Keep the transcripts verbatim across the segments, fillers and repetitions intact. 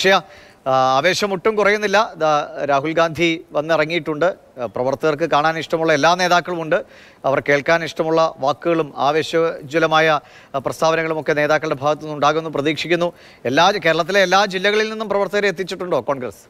പക്ഷേ ആവേശം ഒട്ടും കുറയുന്നില്ല. രാഹുൽ ഗാന്ധി വന്നിറങ്ങിയിട്ടുണ്ട്. പ്രവർത്തകർക്ക് കാണാൻ ഇഷ്ടമുള്ള എല്ലാ നേതാക്കളുമുണ്ട്. അവർ കേൾക്കാൻ ഇഷ്ടമുള്ള വാക്കുകളും ആവേശജ്വലമായ പ്രസ്താവനകളുമൊക്കെ നേതാക്കളുടെ ഭാഗത്തു നിന്നുണ്ടാകുമെന്ന് പ്രതീക്ഷിക്കുന്നു. എല്ലാ കേരളത്തിലെ എല്ലാ ജില്ലകളിൽ നിന്നും പ്രവർത്തകരെ എത്തിച്ചിട്ടുണ്ടോ കോൺഗ്രസ്?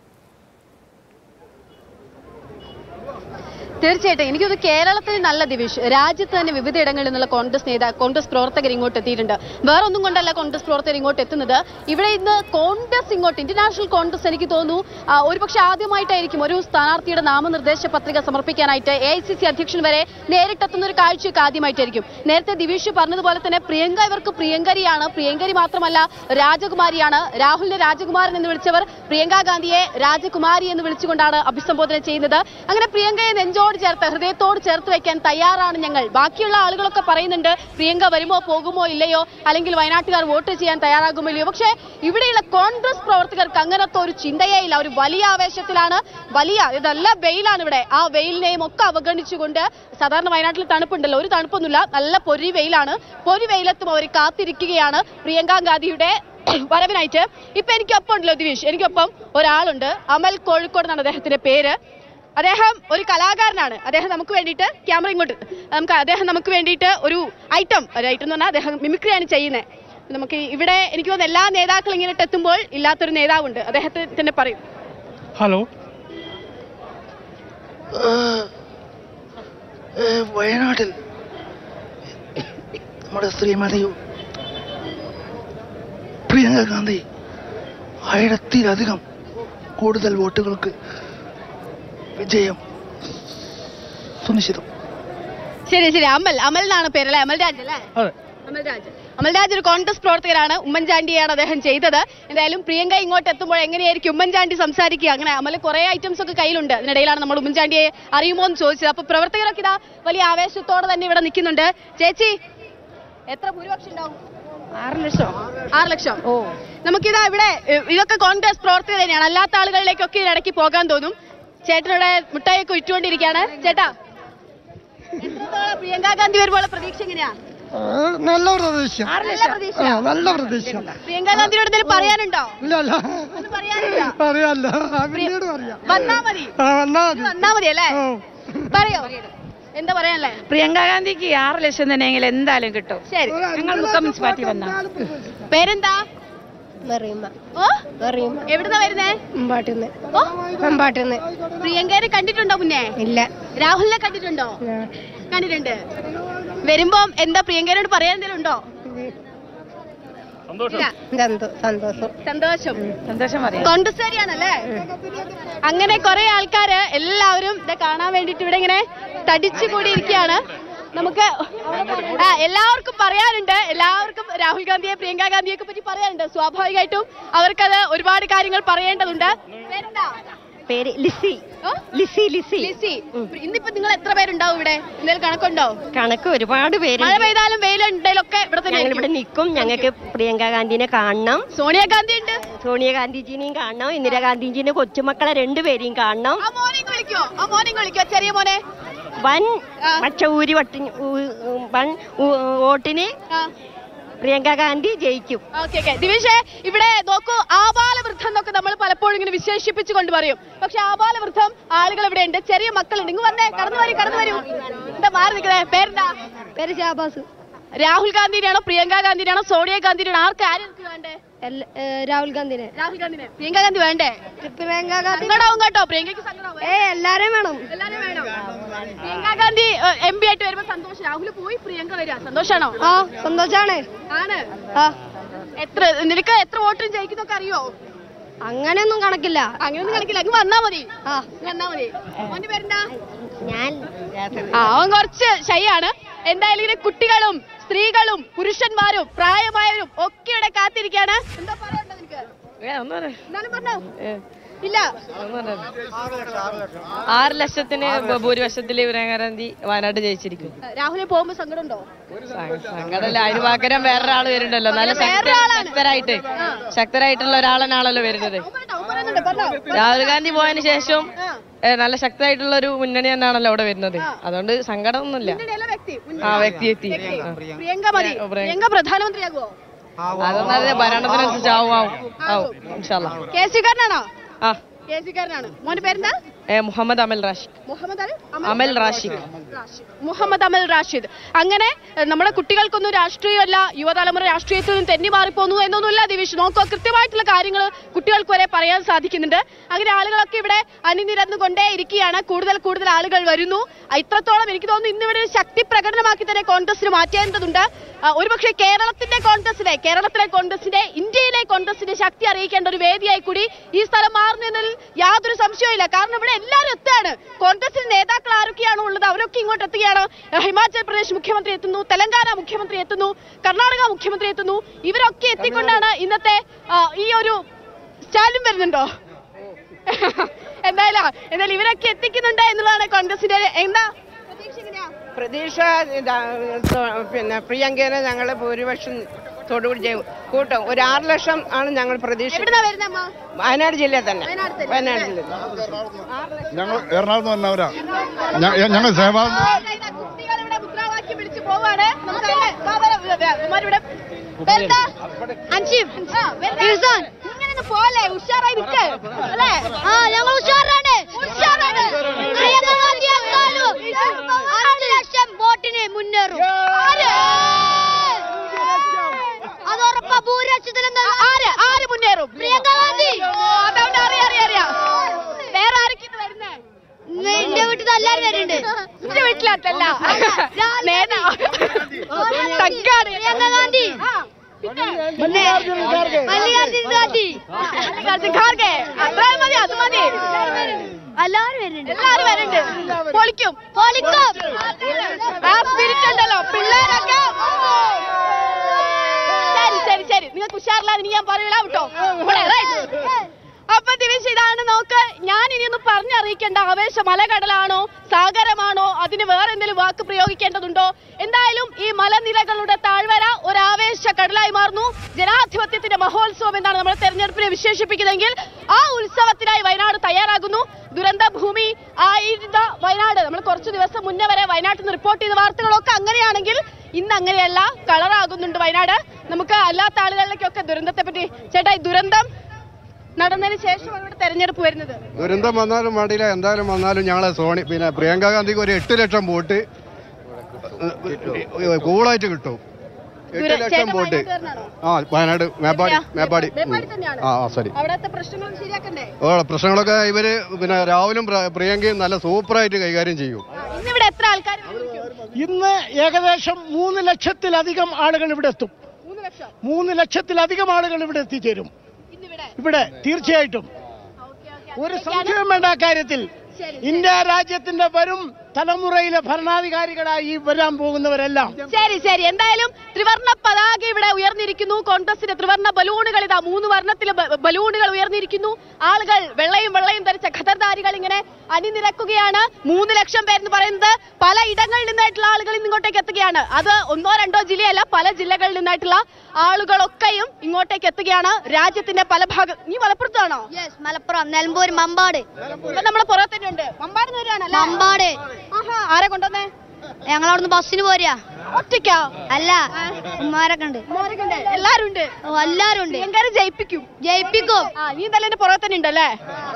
തീർച്ചയായിട്ടും എനിക്കത് കേരളത്തിൽ നല്ല ദിവിഷ് രാജ്യത്ത് തന്നെ വിവിധയിടങ്ങളിൽ നിന്നുള്ള കോൺഗ്രസ് നേതാ കോൺഗ്രസ് പ്രവർത്തകർ ഇങ്ങോട്ട് എത്തിയിട്ടുണ്ട്. വേറെ ഒന്നും കൊണ്ടല്ല കോൺഗ്രസ് പ്രവർത്തകർ ഇങ്ങോട്ട് എത്തുന്നത്. ഇവിടെ ഇന്ന് കോൺഗ്രസ് ഇങ്ങോട്ട് ഇന്റർനാഷണൽ കോൺഗ്രസ് എനിക്ക് തോന്നുന്നു ഒരുപക്ഷെ ആദ്യമായിട്ടായിരിക്കും ഒരു സ്ഥാനാർത്ഥിയുടെ നാമനിർദ്ദേശ പത്രിക സമർപ്പിക്കാനായിട്ട് എ ഐ സി സി അധ്യക്ഷൻ വരെ നേരിട്ടെത്തുന്ന ഒരു കാഴ്ചയൊക്കെ ആദ്യമായിട്ടായിരിക്കും. നേരത്തെ ദിവിഷ് പറഞ്ഞതുപോലെ തന്നെ പ്രിയങ്ക ഇവർക്ക് പ്രിയങ്കരിയാണ്. പ്രിയങ്കരി മാത്രമല്ല രാജകുമാരിയാണ്. രാഹുലിനെ രാജകുമാരൻ എന്ന് വിളിച്ചവർ പ്രിയങ്ക ഗാന്ധിയെ രാജകുമാരി എന്ന് വിളിച്ചുകൊണ്ടാണ് അഭിസംബോധന ചെയ്യുന്നത്. അങ്ങനെ പ്രിയങ്കയെ നെഞ്ചോ ചേർത്ത് ഹൃദയത്തോട് ചേർത്ത് വെക്കാൻ തയ്യാറാണ് ഞങ്ങൾ. ബാക്കിയുള്ള ആളുകളൊക്കെ പറയുന്നുണ്ട് പ്രിയങ്ക വരുമോ പോകുമോ ഇല്ലയോ, അല്ലെങ്കിൽ വയനാട്ടുകാർ വോട്ട് ചെയ്യാൻ തയ്യാറാകുമോ ഇല്ലയോ. പക്ഷേ ഇവിടെയുള്ള കോൺഗ്രസ് പ്രവർത്തകർക്ക് അങ്ങനത്തെ ഒരു ചിന്തയേ ഇല്ല. ഒരു വലിയ ആവേശത്തിലാണ്. വലിയ ഇതല്ല വെയിലാണ് ഇവിടെ. ആ വെയിലിനെയും ഒക്കെ അവഗണിച്ചുകൊണ്ട് സാധാരണ വയനാട്ടിൽ തണുപ്പുണ്ടല്ലോ, ഒരു തണുപ്പൊന്നുമില്ല, നല്ല പൊരി വെയിലാണ്. പൊരി വെയിലത്തും അവർ കാത്തിരിക്കുകയാണ് പ്രിയങ്ക ഗാന്ധിയുടെ വരവിനായിട്ട്. ഇപ്പൊ എനിക്കൊപ്പം ഉണ്ടല്ലോ ദിവിഷ്, എനിക്കൊപ്പം ഒരാളുണ്ട്. അമൽ കോഴിക്കോട് എന്നാണ് അദ്ദേഹത്തിന്റെ പേര്. അദ്ദേഹം ഒരു കലാകാരനാണ്. അദ്ദേഹം നമുക്ക് വേണ്ടിയിട്ട് ക്യാമറ ഇങ്ങോട്ട് നമുക്ക് അദ്ദേഹം നമുക്ക് വേണ്ടിയിട്ട് ഒരു ഐറ്റം ഒരു ഐറ്റം എന്ന് പറഞ്ഞാൽ അദ്ദേഹം മിമിക്രിയാണ് ചെയ്യുന്നത്. നമുക്ക് ഇവിടെ എനിക്ക് തോന്നുന്നു എല്ലാ നേതാക്കളും ഇങ്ങോട്ട് എത്തുമ്പോൾ ഇല്ലാത്തൊരു നേതാവുണ്ട്. അദ്ദേഹത്തെ തന്നെ പറയും. ഹലോ, വയനാട്ടിൽ നമ്മുടെ ശ്രീമതി പ്രിയങ്ക ഗാന്ധി ആയിരത്തിലധികം കൂടുതൽ വോട്ടുകൾക്ക് വിജയം സുനിശ്ചിതം. ശരി ശരി അമൽ അമൽ എന്നാണ് പേരല്ലേ? അമൽ രാജ് അല്ലേ? അമൽ രാജ് അമൽ രാജ് ഒരു കോൺഗ്രസ് പ്രവർത്തകരാണ്. ഉമ്മൻചാണ്ടിയാണ് അദ്ദേഹം ചെയ്തത്. എന്തായാലും പ്രിയങ്ക ഇങ്ങോട്ട് എത്തുമ്പോൾ എങ്ങനെയായിരിക്കും ഉമ്മൻചാണ്ടി സംസാരിക്കുക, അങ്ങനെ അമൽ കുറേ ഐറ്റംസ് ഒക്കെ കയ്യിലുണ്ട്. അതിനിടയിലാണ് നമ്മൾ ഉമ്മൻചാണ്ടിയെ അറിയുമോ എന്ന് ചോദിച്ചത്. അപ്പൊ പ്രവർത്തകരൊക്കെ ഇതാ വലിയ ആവേശത്തോടെ തന്നെ ഇവിടെ നിൽക്കുന്നുണ്ട്. ചേച്ചി, എത്ര ഭൂരിപക്ഷം ഉണ്ടാവും? ആറ് ലക്ഷം ആറ് ലക്ഷം. ഓ, നമുക്കിതാ ഇവിടെ ഇതൊക്കെ കോൺഗ്രസ് പ്രവർത്തകർ തന്നെയാണ്. അല്ലാത്ത ആളുകളിലേക്കൊക്കെ ഇടയ്ക്ക് പോകാൻ തോന്നും. ചേട്ടനോടെ മുട്ടായൊക്കെ വിറ്റുകൊണ്ടിരിക്കുകയാണ്. ചേട്ടാ, പ്രിയങ്ക ഗാന്ധി വരുമ്പോൾ പ്രതീക്ഷ എങ്ങനെയാ? നല്ല പ്രതീക്ഷ, നല്ല പ്രതീക്ഷ. പ്രിയങ്ക ഗാന്ധിയോട് തന്നെ പറയാനുണ്ടോ? പറയോ, എന്താ പറയാനല്ലേ? പ്രിയങ്ക ഗാന്ധിക്ക് ആറ് ലക്ഷം തന്നെയെങ്കിൽ എന്തായാലും കിട്ടും. ശരി, ഞങ്ങൾ മുനിസിപ്പാലിറ്റി വന്ന പേരെന്താ? എവിടുന്നാ വരുന്നേ? പ്രിയങ്കയെ കണ്ടിട്ടുണ്ടോ മുന്നേ? ഇല്ല. രാഹുലിനെ കണ്ടിട്ടുണ്ടോ? കണ്ടിട്ടുണ്ട്. വരുമ്പോ എന്താ പ്രിയങ്കയോട് പറയാൻ എന്തെങ്കിലും ഉണ്ടോ? സന്തോഷം. കോൺഗ്രസ്സുകാരിയാണല്ലേ? അങ്ങനെ കുറെ ആൾക്കാര് എല്ലാവരും ഇത് കാണാൻ വേണ്ടിട്ട് ഇവിടെ ഇങ്ങനെ തടിച്ചു കൂടിയിരിക്കുകയാണ്. നമുക്ക് ആ എല്ലാവർക്കും പറയാനുണ്ട്. എല്ലാവർക്കും രാഹുൽ ഗാന്ധിയെ പ്രിയങ്ക ഗാന്ധിയൊക്കെ പറ്റി പറയാനുണ്ട്. സ്വാഭാവികമായിട്ടും അവർക്കത് ഒരുപാട് കാര്യങ്ങൾ പറയേണ്ടതുണ്ട്. ഇന്നിപ്പോ നിങ്ങൾ എത്ര പേരുണ്ടാവും ഇവിടെ? എന്തെങ്കിലും കണക്കുണ്ടോ? കണക്ക് ഒരുപാട് പേര്. മഴ പെയ്താലും വെയിലുണ്ടെങ്കിലും ഒക്കെ ഇവിടെ തന്നെ ഇവിടെ നിൽക്കും. ഞങ്ങൾക്ക് പ്രിയങ്ക ഗാന്ധിനെ കാണണം. സോണിയാഗാന്ധി ഉണ്ട്. സോണിയാഗാന്ധിജിനെയും കാണണം. ഇന്ദിരാഗാന്ധിജിനെ കൊച്ചുമക്കളെ രണ്ടുപേരെയും കാണണം. വിളിക്കോ ചെറിയ മോനെ? വൻ പക്ഷൂരി വൻ വോട്ടിന് പ്രിയങ്ക ഗാന്ധി ജയിക്കും. ദിവിഷേ, ഇവിടെ നോക്കൂ, ആബാലവൃദ്ധം എന്നൊക്കെ നമ്മൾ പലപ്പോഴും ഇങ്ങനെ വിശേഷിപ്പിച്ചു കൊണ്ട് പറയും. പക്ഷെ ആബാലവൃദ്ധം ആളുകൾ ഇവിടെ ഉണ്ട്. ചെറിയ മക്കളുണ്ട്. ഇങ്ങ് വന്നേ, കടന്നു വരും കടന്നു വരും എന്താ മാറി നിൽക്കണേ? പേരെന്താ? പേര് ഷാബാസ്. രാഹുൽ ഗാന്ധിയാണോ പ്രിയങ്ക ഗാന്ധിയാണോ സോണിയാഗാന്ധിയാണോ ആർക്ക് ആരും വേണ്ടേ? രാഹുൽ ഗാന്ധിനെ രാഹുൽ ഗാന്ധിനെ പ്രിയങ്ക ഗാന്ധി വേണ്ടേ? പ്രിയങ്ക ഗാന്ധി സങ്കടാവും കേട്ടോ. പ്രിയങ്കയ്ക്ക് സങ്കടാവും. ഏ എല്ലാരെയും വേണം, എല്ലാരെയും വേണം. പ്രിയങ്ക ഗാന്ധി എം പി ആയിട്ട് വരുമ്പോ സന്തോഷം. രാഹുൽ പോയി പ്രിയങ്ക വരിക, സന്തോഷാണോ? ആ സന്തോഷാണ്. ആണ്. ആ എത്ര നിനക്ക് എത്ര വോട്ടും ജയിക്കുന്നൊക്കെ അറിയോ? അങ്ങനെയൊന്നും കണക്കില്ല, അങ്ങനെയൊന്നും കണക്കില്ല. അങ്ങ് വന്നാ മതി. ആ വന്നാ മതി. മോന്റെ പേരെന്താ? ഞാൻ. ആ അവൻ കുറച്ച് ശൈയാണ്. എന്തായാലും ഇങ്ങനെ കുട്ടികളും സ്ത്രീകളും പുരുഷന്മാരും പ്രായമായവരും ഒക്കെ ഇവിടെ കാത്തിരിക്കാണ്. എന്താ പറയണ്ടോ നിനക്ക്? എന്നാലും പറഞ്ഞോ. ഇല്ല, ആറ് ലക്ഷത്തിന് ഭൂരിപക്ഷത്തില് പ്രിയങ്ക ഗാന്ധി വയനാട് ജയിച്ചിരിക്കും. രാഹുലിന് പോകുമ്പോ സങ്കടം ഉണ്ടോ? സങ്കടമല്ല, അതിന് പകരം വേറൊരാള് വരുന്നുണ്ടല്ലോ. നല്ല ശക്തരായിട്ട് ശക്തരായിട്ടുള്ള ഒരാളനാണല്ലോ വരുന്നത്. രാഹുൽ ഗാന്ധി പോയതിനു ശേഷം നല്ല ശക്തമായിട്ടുള്ള ഒരു മുന്നണി തന്നെയാണല്ലോ അവിടെ വരുന്നത്. അതുകൊണ്ട് സങ്കടമൊന്നുമില്ല. ആ വ്യക്തി എത്തി. പ്രിയങ്ക പ്രധാനമന്ത്രിയാകുമോ? മുഹമ്മദ് അമൽ റാഷിദ് അമൽ റാഷിദ് മുഹമ്മദ് അമൽ റാഷിദ്. അങ്ങനെ നമ്മുടെ കുട്ടികൾക്കൊന്നും രാഷ്ട്രീയമല്ല, യുവതലമുറ രാഷ്ട്രീയത്തിൽ നിന്നും തെന്നി മാറിപ്പോന്നു എന്നൊന്നുമില്ല ദിവിഷ്. നോക്കുക, കൃത്യമായിട്ടുള്ള കാര്യങ്ങൾ കുട്ടികൾക്ക് വരെ പറയാൻ സാധിക്കുന്നുണ്ട്. അങ്ങനെ ആളുകളൊക്കെ ഇവിടെ അണിനിരന്നുകൊണ്ടേ ഇരിക്കുകയാണ്. കൂടുതൽ കൂടുതൽ ആളുകൾ വരുന്നു. ഇത്രത്തോളം എനിക്ക് തോന്നുന്നു ഇന്നിവിടെ ശക്തി പ്രകടനമാക്കി തന്നെ കോൺഗ്രസിന് മാറ്റേണ്ടതുണ്ട്. ഒരുപക്ഷെ കേരളത്തിന്റെ കോൺഗ്രസിനെ കേരളത്തിലെ കോൺഗ്രസിന്റെ ഇന്ത്യയിലെ കോൺഗ്രസിന്റെ ശക്തി അറിയിക്കേണ്ട ഒരു വേദിയായി കൂടി ഈ സ്ഥലം മാറുന്നതിൽ യാതൊരു സംശയവുമില്ല. കാരണം ഇവിടെ എല്ലാവരും എത്തുകയാണ്. കോൺഗ്രസിന്റെ നേതാക്കൾ ആരൊക്കെയാണോ ഉള്ളത് അവരൊക്കെ ഇങ്ങോട്ട് എത്തുകയാണ്. ഹിമാചൽ പ്രദേശ് മുഖ്യമന്ത്രി എത്തുന്നു, തെലങ്കാന മുഖ്യമന്ത്രി എത്തുന്നു, കർണാടക മുഖ്യമന്ത്രി എത്തുന്നു. ഇവരൊക്കെ എത്തിക്കൊണ്ടാണ് ഇന്നത്തെ ഈ ഒരു സ്റ്റാലും വരുന്നുണ്ടോ എന്തായാലും എന്നാൽ ഇവരൊക്കെ എത്തിക്കുന്നുണ്ട് എന്നുള്ളതാണ് കോൺഗ്രസിന്റെ എന്താ പ്രതീക്ഷ. പിന്നെ പ്രിയങ്കേനെ ഞങ്ങൾ ഭൂരിപക്ഷം തൊടുപുടി ചെയ്യും കൂട്ടും. ഒരു ആറ് ലക്ഷം ആണ് ഞങ്ങൾ പ്രതീക്ഷ. വയനാട് ജില്ലയിൽ തന്നെ വയനാട് ജില്ല ഞങ്ങൾ എറണാകുളത്ത് വന്നവരാ. ഞങ്ങൾ പോലെ ഉഷാറായി നിൽക്ക് അല്ലേ? ആ ഞങ്ങൾ ഉഷാറാണ് ഉഷാറാണ് ആറ് ലക്ഷം വോട്ടിന് മുന്നേറും. അത് ഉറപ്പാ. ഭൂരിപക്ഷത്തിലും ആര് ആര് മുന്നേറും? പ്രിയങ്ക ഗാന്ധി. അതുകൊണ്ട് അറിയാം അറിയാം അറിയാം. വേറെ ആരൊക്കെയാണ് വരുന്നത്? എന്റെ വീട്ടിൽ നിന്ന് എല്ലാവരും വരുന്നുണ്ട്. എന്റെ വീട്ടിലല്ല പ്രിയങ്ക ഗാന്ധി, മല്ലികാർജുൻ ഗാന്ധി, മല്ലികാർജുൻ ഖാർഗെ. അത്രയും മതി, അത് മതി. എല്ലാവരും വരുന്നുണ്ട് എല്ലാവരും വരുന്നുണ്ട്. പൊളിക്കും പൊളിക്കും. ആ സ്പിരിറ്റ് ഉണ്ടല്ലോ പിള്ളേരൊക്കെ. ശരി ശരി ശരി, നിങ്ങൾക്ക് ഉഷാറില്ലാതെ ഞാൻ പറയൂല കേട്ടോ. അപ്പൊ ദിവിഷ് ഇതാണ് നോക്ക്. ഞാൻ ഇനിയൊന്നും പറഞ്ഞറിയിക്കേണ്ട. ആവേശ മലകടലാണോ സാഗരമാണോ അതിന് വേറെ എന്തെങ്കിലും വാക്ക് പ്രയോഗിക്കേണ്ടതുണ്ടോ? എന്തായാലും ഈ മലനിരകളുടെ താഴ്വര ഒരു ആവേശ കടലായി മാറുന്നു. ജനാധിപത്യത്തിന്റെ മഹോത്സവം എന്നാണ് നമ്മൾ തെരഞ്ഞെടുപ്പിനെ വിശേഷിപ്പിക്കുന്നതെങ്കിൽ ആ ഉത്സവത്തിനായി വയനാട് തയ്യാറാകുന്നു. ദുരന്ത ഭൂമി ആയിരുന്ന വയനാട് നമ്മൾ കുറച്ചു ദിവസം മുന്നേ വരെ വയനാട്ടിൽ നിന്ന് റിപ്പോർട്ട് ചെയ്ത വാർത്തകളൊക്കെ അങ്ങനെയാണെങ്കിൽ ഇന്ന് അങ്ങനെയല്ല, കളറാകുന്നുണ്ട് വയനാട്. നമുക്ക് അല്ലാത്ത ആളുകളിലേക്കൊക്കെ ദുരന്തത്തെ പറ്റി ചേട്ടാ, ഈ ദുരന്തം നടന്നതിന് ശേഷം തെരഞ്ഞെടുപ്പ് വരുന്നത്, ദുരന്തം വന്നാലും വേണ്ടിയില്ല എന്തായാലും വന്നാലും ഞങ്ങളെ സോണി പിന്നെ പ്രിയങ്ക ഗാന്ധിക്ക് ഒരു എട്ട് ലക്ഷം വോട്ട് കൂളായിട്ട് കിട്ടും. എട്ട് ലക്ഷം വോട്ട്. ആ വയനാട് മേപ്പാടി മേപ്പാടി ആ സോറി പ്രശ്നങ്ങളൊക്കെ ഇവര് പിന്നെ രാഹുലും പ്രിയങ്കയും നല്ല സൂപ്പറായിട്ട് കൈകാര്യം ചെയ്യും. ഇന്നിവിടെ എത്ര ആൾക്കാർ? ഇന്ന് ഏകദേശം മൂന്ന് ലക്ഷത്തിലധികം ആളുകൾ ഇവിടെ എത്തും. മൂന്ന് ലക്ഷത്തിലധികം ആളുകൾ ഇവിടെ എത്തിച്ചേരും ഇവിടെ. തീർച്ചയായിട്ടും ഒരു സംശയം വേണ്ട കാര്യത്തിൽ. ഇന്ത്യ രാജ്യത്തിന്റെ വരും തലമുറയിലെ ഭരണാധികാരികളായി വരാൻ പോകുന്നവരെല്ലാം. ശരി ശരി, എന്തായാലും ത്രിവർണ്ണ പതാക ഇവിടെ ഉയർന്നിരിക്കുന്നു. കോൺഗ്രസിന്റെ ത്രിവർണ്ണ ബലൂണുകൾ ഇതാ മൂന്ന് വർണ്ണത്തിലെ ബലൂണുകൾ ഉയർന്നിരിക്കുന്നു. ആളുകൾ വെള്ളയും വെള്ളയും ധരിച്ച ഖദർദാരികൾ ഇങ്ങനെ അണിനിരക്കുകയാണ്. മൂന്ന് ലക്ഷം പേരെന്ന് പറയുന്നത് പല ഇടങ്ങളിൽ നിന്നായിട്ടുള്ള ആളുകൾ ഇന്നിങ്ങോട്ടേക്ക് എത്തുകയാണ്. അത് ഒന്നോ രണ്ടോ ജില്ലയല്ല, പല ജില്ലകളിൽ നിന്നായിട്ടുള്ള ആളുകളൊക്കെയും ഇങ്ങോട്ടേക്ക് എത്തുകയാണ്. രാജ്യത്തിന്റെ പല ഭാഗം. നീ മലപ്പുറത്താണോ? മലപ്പുറം, നിലമ്പൂർ, മമ്പാട്. നമ്മുടെ പുറത്ത് തന്നെ ഉണ്ട് മമ്പാട്. മമ്പാട് ആരാ കൊണ്ടുവന്നേ? ഞങ്ങളവിടുന്ന് ബസ്സിന് പോരാ. ഒറ്റയ്ക്കോ? അല്ല, ഉമ്മാരൊക്കെ ഉണ്ട്. എല്ലാരും ഉണ്ട് എല്ലാരും ഉണ്ട്. എല്ലാരും ജയിപ്പിക്കും ജയിപ്പിക്കും. നീ എന്തായാലും എന്റെ പുറകെ തന്നെ ഉണ്ടല്ലേ?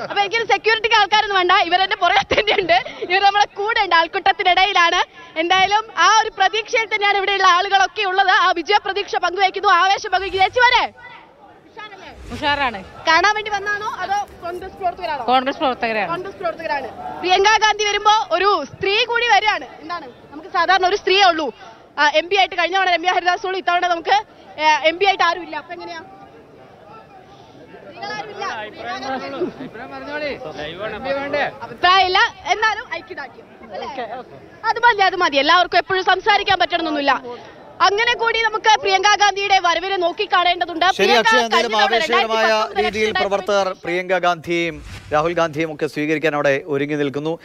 അപ്പൊ എനിക്കൊരു സെക്യൂരിറ്റിക്ക് ആൾക്കാരൊന്നും വേണ്ട, ഇവരെന്റെ പുറകെ തന്നെ ഉണ്ട്. ഇവർ നമ്മളെ കൂടെ ഉണ്ട്, ആൾക്കൂട്ടത്തിനിടയിലാണ്. എന്തായാലും ആ ഒരു പ്രതീക്ഷയിൽ തന്നെയാണ് ഇവിടെയുള്ള ആളുകളൊക്കെ ഉള്ളത്. ആ വിജയ പ്രതീക്ഷ പങ്കുവയ്ക്കുന്നു, ആവേശം പങ്കുവയ്ക്കുന്നു. ചേച്ചി വരെ ഉഷാറാണ്. കാണാൻ വേണ്ടി വന്നാണോ അതോ കോൺഗ്രസ് പ്രവർത്തകരാണോ? കോൺഗ്രസ് പ്രവർത്തകരാണ് കോൺഗ്രസ് പ്രവർത്തകരാണ് പ്രിയങ്ക ഗാന്ധി വരുമ്പോ ഒരു സ്ത്രീ കൂടി വരികയാണ്. എന്താണ്, നമുക്ക് സാധാരണ ഒരു സ്ത്രീയേ ഉള്ളൂ എം പി ആയിട്ട്. കഴിഞ്ഞ തവണ രമ്യ ഹരിദാസ് ഉള്ളൂ, ഇത്തവണ നമുക്ക് എം പി ആയിട്ട് ആരുമില്ല. അപ്പൊ എങ്ങനെയാ? അഭിപ്രായമില്ല എന്നാലും ഐക്യദാർഢ്യം അത് മതി അത് മതി. എല്ലാവർക്കും എപ്പോഴും സംസാരിക്കാൻ പറ്റണമെന്നൊന്നുമില്ല. അങ്ങനെ കൂടി നമുക്ക് പ്രിയങ്ക ഗാന്ധിയുടെ വരവിനെ നോക്കിക്കാണേണ്ടതുണ്ട്. ആവേശകരമായ രീതിയിൽ പ്രവർത്തകർ പ്രിയങ്ക ഗാന്ധിയും രാഹുൽ ഗാന്ധിയും ഒക്കെ സ്വീകരിക്കാൻ അവിടെ ഒരുങ്ങി നിൽക്കുന്നു.